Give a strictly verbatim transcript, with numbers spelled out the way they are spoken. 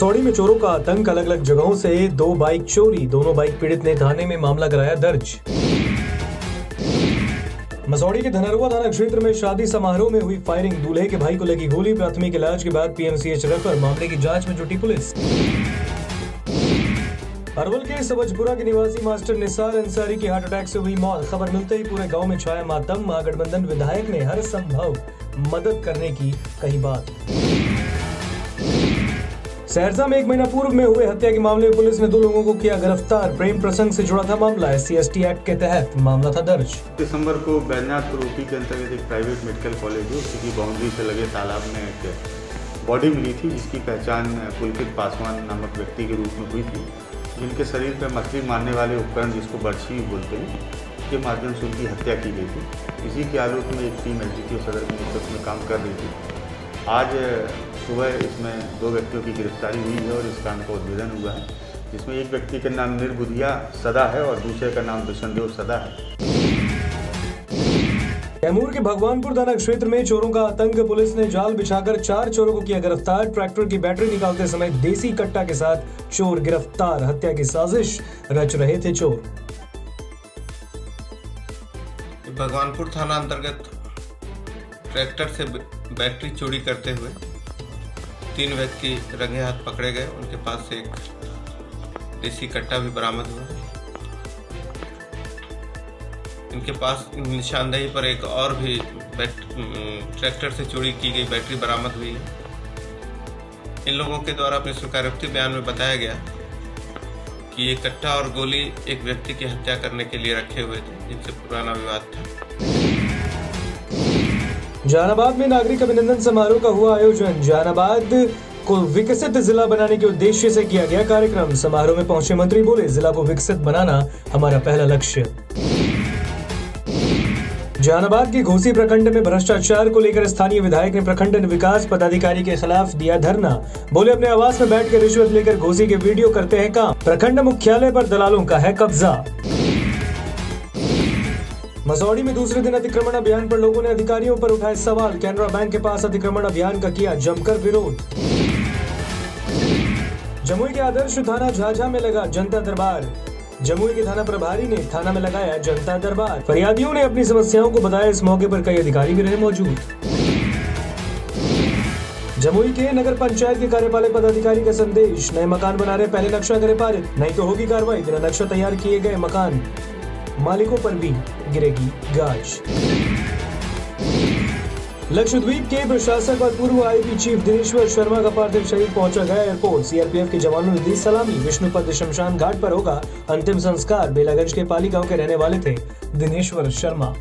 मसौड़ी में चोरों का आतंक, अलग अलग जगहों से दो बाइक चोरी, दोनों बाइक पीड़ित ने थाने में मामला कराया दर्ज। मसौड़ी के धनरुआ थाना क्षेत्र में शादी समारोह में हुई फायरिंग, दूल्हे के भाई को लगी गोली, प्राथमिक इलाज के बाद पीएमसीएच रेफर, मामले की जांच में जुटी पुलिस। अरवल के सबजपुरा के निवासी मास्टर निसार अंसारी की हार्ट अटैक से हुई मौत, खबर मिलते ही पूरे गाँव में छाया मातम, महागठबंधन विधायक ने हर संभव मदद करने की कही बात। सहरसा में एक महीना पूर्व में हुए हत्या के मामले में पुलिस ने दो लोगों को किया गिरफ्तार, प्रेम प्रसंग से जुड़ा था मामला, S C S T act के तहत मामला था दर्ज। दिसंबर को बैनाथ रोटी के अंतर्गत एक प्राइवेट मेडिकल कॉलेज है, उसकी बाउंड्री से लगे तालाब में एक बॉडी मिली थी, जिसकी पहचान कुलपित पासवान नामक व्यक्ति के रूप में हुई थी, जिनके शरीर पर मछली मारने वाले उपकरण, जिसको बर्छी बोलते हैं, के माध्यम से उनकी हत्या की गई थी। इसी के आलोक में एक टीम एसजीटी सदर के नेतृत्व में काम कर रही थी। आज सुबह इसमें दो व्यक्तियों की गिरफ्तारी हुई है और इस कांड का उद्भेदन हुआ है, जिसमें एक व्यक्ति का नाम निर्बुधिया सदा है और दूसरे का नाम विष्णुपद सदा है। कैमूर के भगवानपुर थाना क्षेत्र में चोरों का आतंक, पुलिस ने जाल बिछाकर चार चोरों को किया गिरफ्तार, ट्रैक्टर की बैटरी निकालते समय देसी कट्टा के साथ चोर गिरफ्तार, हत्या की साजिश रच रहे थे चोर। भगवानपुर थाना अंतर्गत ट्रैक्टर से बैटरी चोरी करते हुए तीन व्यक्ति रंगे हाथ पकड़े गए, उनके पास से एक देसी कट्टा भी बरामद हुआ। इनके पास निशानदेही पर एक और भी ट्रैक्टर से चोरी की गई बैटरी बरामद हुई है। इन लोगों के द्वारा अपने स्वीकारोक्ति बयान में बताया गया कि ये कट्टा और गोली एक व्यक्ति की हत्या करने के लिए रखे हुए थे, जिनसे पुराना विवाद था। जहानाबाद में नागरिक अभिनंदन समारोह का हुआ आयोजन, जहानाबाद को विकसित जिला बनाने के उद्देश्य से किया गया कार्यक्रम, समारोह में पहुंचे मंत्री बोले, जिला को विकसित बनाना हमारा पहला लक्ष्य। जहानाबाद के घोसी प्रखंड में भ्रष्टाचार को लेकर स्थानीय विधायक ने प्रखंड विकास पदाधिकारी के खिलाफ दिया धरना, बोले अपने आवास में बैठ कर रिश्वत लेकर घोसी के वीडियो करते हैं काम, प्रखंड मुख्यालय पर दलालों का है कब्जा। मसौड़ी में दूसरे दिन अतिक्रमण अभियान पर लोगों ने अधिकारियों पर उठाए सवाल, कैनरा बैंक के पास अतिक्रमण अभियान का किया जमकर विरोध। जमुई के आदर्श थाना झाझा में लगा जनता दरबार, जमुई के थाना प्रभारी ने थाना में लगाया जनता दरबार, फरियादियों ने अपनी समस्याओं को बताया, इस मौके पर कई अधिकारी भी रहे मौजूद। जमुई के नगर पंचायत के कार्यपालक पदाधिकारी का संदेश, नए मकान बना रहे पहले नक्शा करे पारित, नहीं तो होगी कार्रवाई, बिना नक्शा तैयार किए गए मकान मालिकों पर भी गिरेगी गाज। लक्षद्वीप के प्रशासक और पूर्व आईपी चीफ दिनेश्वर शर्मा का पार्थिव शरीर पहुंचा गया एयरपोर्ट, सीआरपीएफ के जवानों ने दी सलामी, विष्णुपद शमशान घाट पर होगा अंतिम संस्कार, बेलागंज के पाली गांव के रहने वाले थे दिनेश्वर शर्मा।